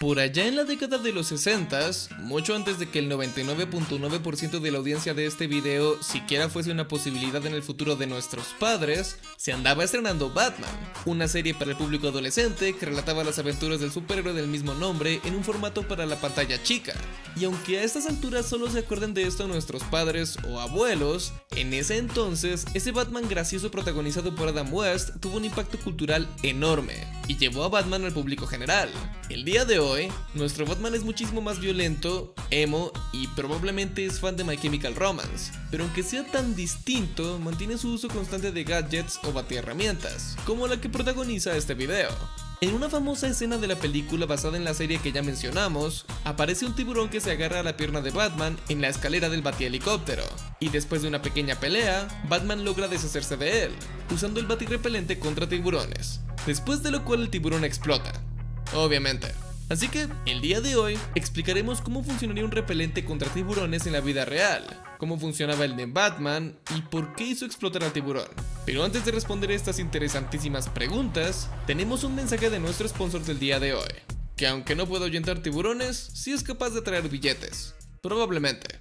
Por allá en la década de los 60s, mucho antes de que el 99.9% de la audiencia de este video siquiera fuese una posibilidad en el futuro de nuestros padres, se andaba estrenando Batman, una serie para el público adolescente que relataba las aventuras del superhéroe del mismo nombre en un formato para la pantalla chica. Y aunque a estas alturas solo se acuerden de esto nuestros padres o abuelos, en ese entonces, ese Batman gracioso protagonizado por Adam West tuvo un impacto cultural enorme y llevó a Batman al público general. El día de hoy, nuestro Batman es muchísimo más violento, emo y probablemente es fan de My Chemical Romance, pero aunque sea tan distinto, mantiene su uso constante de gadgets o batiherramientas, como la que protagoniza este video. En una famosa escena de la película basada en la serie que ya mencionamos, aparece un tiburón que se agarra a la pierna de Batman en la escalera del batihelicóptero, y después de una pequeña pelea, Batman logra deshacerse de él, usando el batirrepelente contra tiburones, después de lo cual el tiburón explota, obviamente. Así que, el día de hoy, explicaremos cómo funcionaría un repelente contra tiburones en la vida real, cómo funcionaba el de Batman y por qué hizo explotar al tiburón. Pero antes de responder estas interesantísimas preguntas, tenemos un mensaje de nuestro sponsor del día de hoy, que aunque no puede ahuyentar tiburones, sí es capaz de traer billetes, probablemente.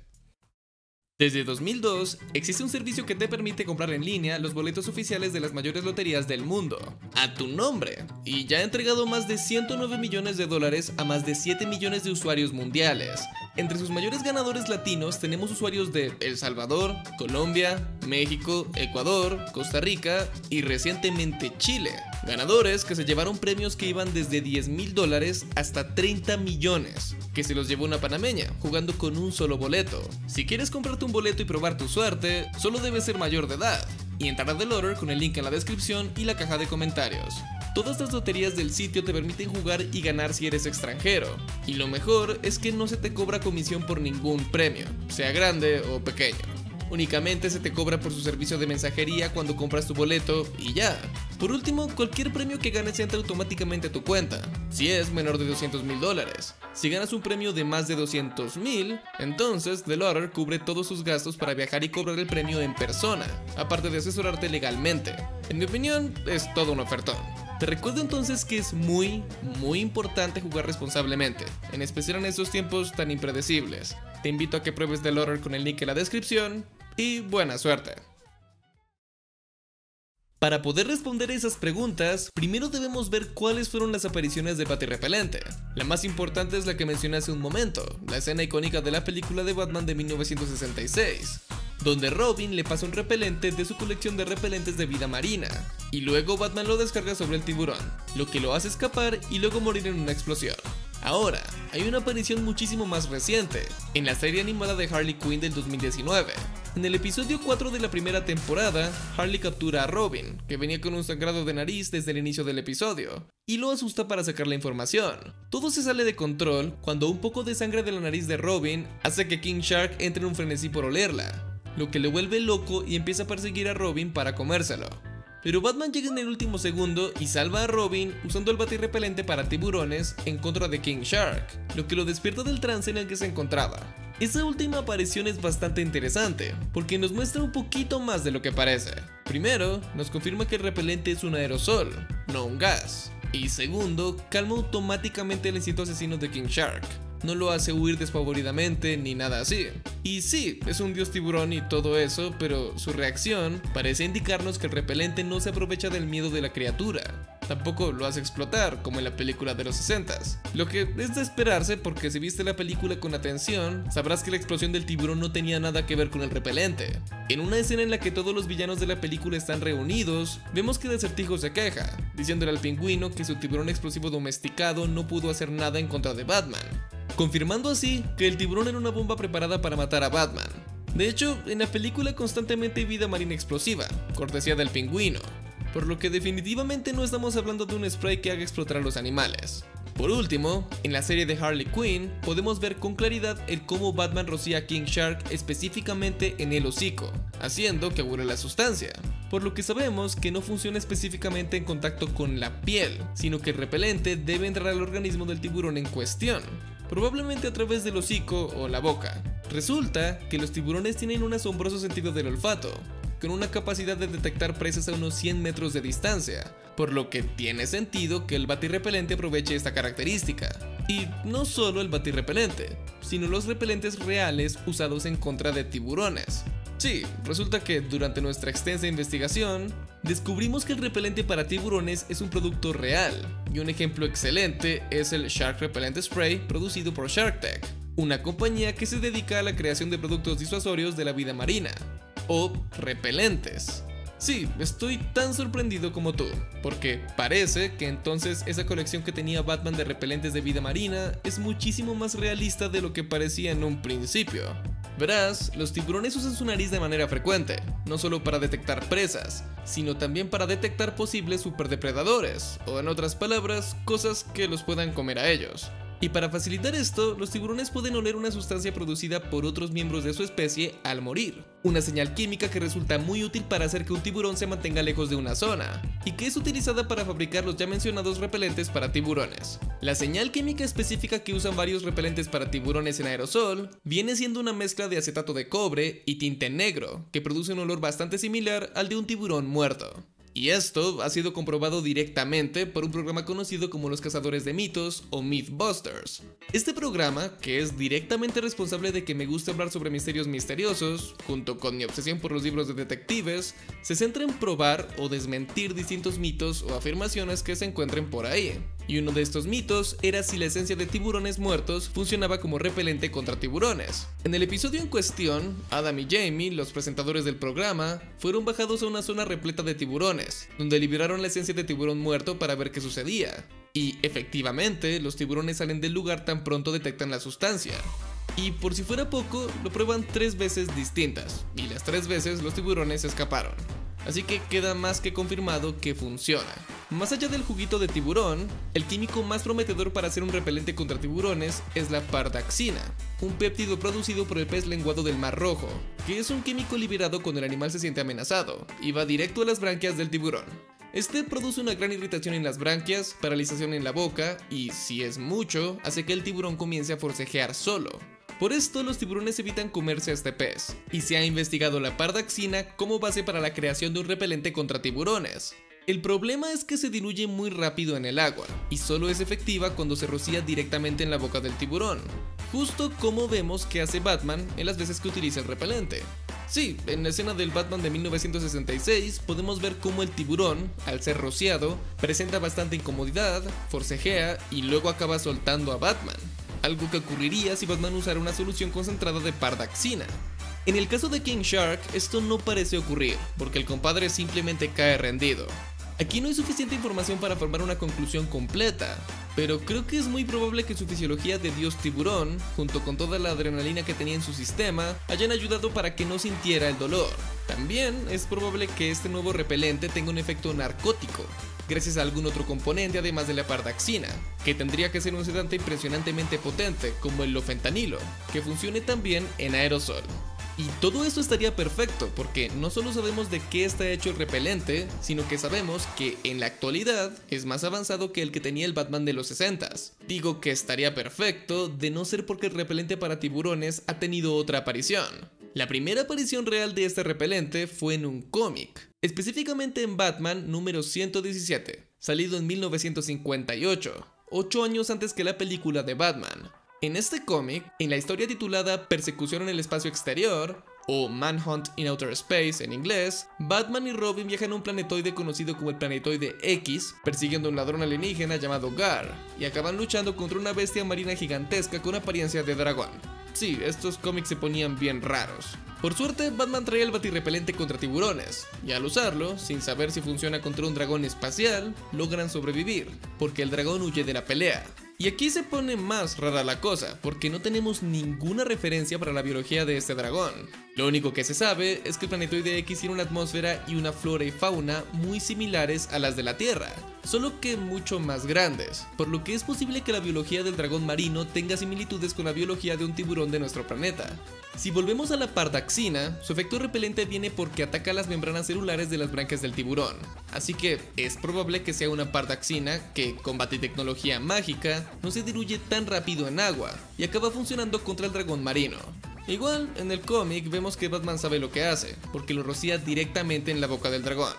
Desde 2002, existe un servicio que te permite comprar en línea los boletos oficiales de las mayores loterías del mundo, a tu nombre, y ya ha entregado más de 109 millones de dólares a más de 7 millones de usuarios mundiales. Entre sus mayores ganadores latinos tenemos usuarios de El Salvador, Colombia, México, Ecuador, Costa Rica y recientemente Chile. Ganadores que se llevaron premios que iban desde 10 mil dólares hasta 30 millones, que se los llevó una panameña, jugando con un solo boleto. Si quieres comprarte un boleto y probar tu suerte, solo debes ser mayor de edad y entrar a TheLotter con el link en la descripción y la caja de comentarios. Todas las loterías del sitio te permiten jugar y ganar si eres extranjero, y lo mejor es que no se te cobra comisión por ningún premio, sea grande o pequeño. Únicamente se te cobra por su servicio de mensajería cuando compras tu boleto y ya. Por último, cualquier premio que ganes entra automáticamente a tu cuenta, si es menor de 200 mil dólares. Si ganas un premio de más de 200 mil, entonces TheLotter cubre todos sus gastos para viajar y cobrar el premio en persona, aparte de asesorarte legalmente. En mi opinión, es todo un ofertón. Te recuerdo entonces que es muy importante jugar responsablemente, en especial en estos tiempos tan impredecibles. Te invito a que pruebes TheLotter con el link en la descripción y buena suerte. Para poder responder esas preguntas, primero debemos ver cuáles fueron las apariciones de batirrepelente. La más importante es la que mencioné hace un momento, la escena icónica de la película de Batman de 1966, donde Robin le pasa un repelente de su colección de repelentes de vida marina, y luego Batman lo descarga sobre el tiburón, lo que lo hace escapar y luego morir en una explosión. Ahora, hay una aparición muchísimo más reciente, en la serie animada de Harley Quinn del 2019. En el episodio 4 de la primera temporada, Harley captura a Robin, que venía con un sangrado de nariz desde el inicio del episodio, y lo asusta para sacar la información. Todo se sale de control cuando un poco de sangre de la nariz de Robin hace que King Shark entre en un frenesí por olerla, lo que le vuelve loco y empieza a perseguir a Robin para comérselo. Pero Batman llega en el último segundo y salva a Robin usando el batirrepelente para tiburones en contra de King Shark, lo que lo despierta del trance en el que se encontraba. Esta última aparición es bastante interesante, porque nos muestra un poquito más de lo que parece. Primero, nos confirma que el repelente es un aerosol, no un gas. Y segundo, calma automáticamente el instinto asesino de King Shark. No lo hace huir despavoridamente ni nada así. Y sí, es un dios tiburón y todo eso, pero su reacción parece indicarnos que el repelente no se aprovecha del miedo de la criatura. Tampoco lo hace explotar, como en la película de los 60s. Lo que es de esperarse, porque si viste la película con atención, sabrás que la explosión del tiburón no tenía nada que ver con el repelente. En una escena en la que todos los villanos de la película están reunidos, vemos que Desertijo se queja, diciéndole al pingüino que su tiburón explosivo domesticado no pudo hacer nada en contra de Batman, confirmando así que el tiburón era una bomba preparada para matar a Batman. De hecho, en la película constantemente hay vida marina explosiva, cortesía del pingüino, por lo que definitivamente no estamos hablando de un spray que haga explotar a los animales. Por último, en la serie de Harley Quinn, podemos ver con claridad el cómo Batman rocía a King Shark específicamente en el hocico, haciendo que huela la sustancia, por lo que sabemos que no funciona específicamente en contacto con la piel, sino que el repelente debe entrar al organismo del tiburón en cuestión, probablemente a través del hocico o la boca. Resulta que los tiburones tienen un asombroso sentido del olfato, con una capacidad de detectar presas a unos 100 metros de distancia, por lo que tiene sentido que el batirrepelente aproveche esta característica. Y no solo el batirrepelente, sino los repelentes reales usados en contra de tiburones. Sí, resulta que durante nuestra extensa investigación, descubrimos que el repelente para tiburones es un producto real, y un ejemplo excelente es el Shark Repellent Spray producido por SharkTech, una compañía que se dedica a la creación de productos disuasorios de la vida marina, o repelentes. Sí, estoy tan sorprendido como tú, porque parece que entonces esa colección que tenía Batman de repelentes de vida marina es muchísimo más realista de lo que parecía en un principio. Verás, los tiburones usan su nariz de manera frecuente, no solo para detectar presas, sino también para detectar posibles superdepredadores, o en otras palabras, cosas que los puedan comer a ellos. Y para facilitar esto, los tiburones pueden oler una sustancia producida por otros miembros de su especie al morir, una señal química que resulta muy útil para hacer que un tiburón se mantenga lejos de una zona, y que es utilizada para fabricar los ya mencionados repelentes para tiburones. La señal química específica que usan varios repelentes para tiburones en aerosol viene siendo una mezcla de acetato de cobre y tinte negro, que produce un olor bastante similar al de un tiburón muerto. Y esto ha sido comprobado directamente por un programa conocido como Los Cazadores de Mitos o Mythbusters. Este programa, que es directamente responsable de que me guste hablar sobre misterios misteriosos, junto con mi obsesión por los libros de detectives, se centra en probar o desmentir distintos mitos o afirmaciones que se encuentren por ahí. Y uno de estos mitos era si la esencia de tiburones muertos funcionaba como repelente contra tiburones. En el episodio en cuestión, Adam y Jamie, los presentadores del programa, fueron bajados a una zona repleta de tiburones, donde liberaron la esencia de tiburón muerto para ver qué sucedía. Y efectivamente, los tiburones salen del lugar tan pronto detectan la sustancia. Y por si fuera poco, lo prueban 3 veces distintas, y las 3 veces los tiburones escaparon. Así que queda más que confirmado que funciona. Más allá del juguito de tiburón, el químico más prometedor para hacer un repelente contra tiburones es la pardaxina, un péptido producido por el pez lenguado del Mar Rojo, que es un químico liberado cuando el animal se siente amenazado, y va directo a las branquias del tiburón. Este produce una gran irritación en las branquias, paralización en la boca, y si es mucho, hace que el tiburón comience a forcejear solo. Por esto, los tiburones evitan comerse a este pez, y se ha investigado la pardaxina como base para la creación de un repelente contra tiburones. El problema es que se diluye muy rápido en el agua, y solo es efectiva cuando se rocía directamente en la boca del tiburón, justo como vemos que hace Batman en las veces que utiliza el repelente. Sí, en la escena del Batman de 1966 podemos ver cómo el tiburón, al ser rociado, presenta bastante incomodidad, forcejea y luego acaba soltando a Batman. Algo que ocurriría si Batman usara una solución concentrada de pardaxina. En el caso de King Shark, esto no parece ocurrir, porque el compadre simplemente cae rendido. Aquí no hay suficiente información para formar una conclusión completa, pero creo que es muy probable que su fisiología de dios tiburón, junto con toda la adrenalina que tenía en su sistema, hayan ayudado para que no sintiera el dolor. También es probable que este nuevo repelente tenga un efecto narcótico, gracias a algún otro componente además de la pardaxina, que tendría que ser un sedante impresionantemente potente, como el lofentanilo, que funcione también en aerosol. Y todo eso estaría perfecto, porque no solo sabemos de qué está hecho el repelente, sino que sabemos que en la actualidad es más avanzado que el que tenía el Batman de los 60s. Digo que estaría perfecto, de no ser porque el repelente para tiburones ha tenido otra aparición. La primera aparición real de este repelente fue en un cómic, específicamente en Batman número 117, salido en 1958, 8 años antes que la película de Batman. En este cómic, en la historia titulada Persecución en el espacio exterior, o Manhunt in Outer Space en inglés, Batman y Robin viajan a un planetoide conocido como el Planetoide X, persiguiendo a un ladrón alienígena llamado Gar, y acaban luchando contra una bestia marina gigantesca con apariencia de dragón. Sí, estos cómics se ponían bien raros. Por suerte, Batman trae el batirrepelente contra tiburones, y al usarlo, sin saber si funciona contra un dragón espacial, logran sobrevivir, porque el dragón huye de la pelea. Y aquí se pone más rara la cosa, porque no tenemos ninguna referencia para la biología de este dragón. Lo único que se sabe es que el planetoide X tiene una atmósfera y una flora y fauna muy similares a las de la Tierra, solo que mucho más grandes, por lo que es posible que la biología del dragón marino tenga similitudes con la biología de un tiburón de nuestro planeta. Si volvemos a la pardaxina, su efecto repelente viene porque ataca las membranas celulares de las branquias del tiburón, así que es probable que sea una pardaxina que, con batitecnología mágica, no se diluye tan rápido en agua y acaba funcionando contra el dragón marino. Igual, en el cómic vemos que Batman sabe lo que hace, porque lo rocía directamente en la boca del dragón.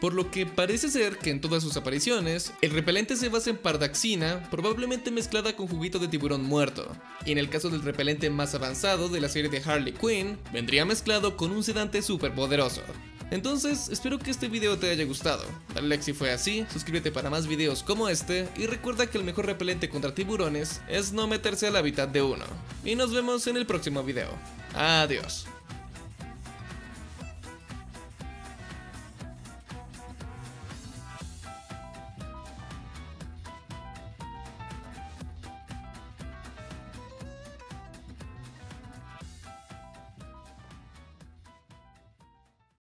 por lo que parece ser que en todas sus apariciones, el repelente se basa en pardaxina, probablemente mezclada con juguito de tiburón muerto, y en el caso del repelente más avanzado de la serie de Harley Quinn, vendría mezclado con un sedante superpoderoso. Entonces, espero que este video te haya gustado. Dale like si fue así, suscríbete para más videos como este, y recuerda que el mejor repelente contra tiburones es no meterse al hábitat de uno. Y nos vemos en el próximo video. Adiós.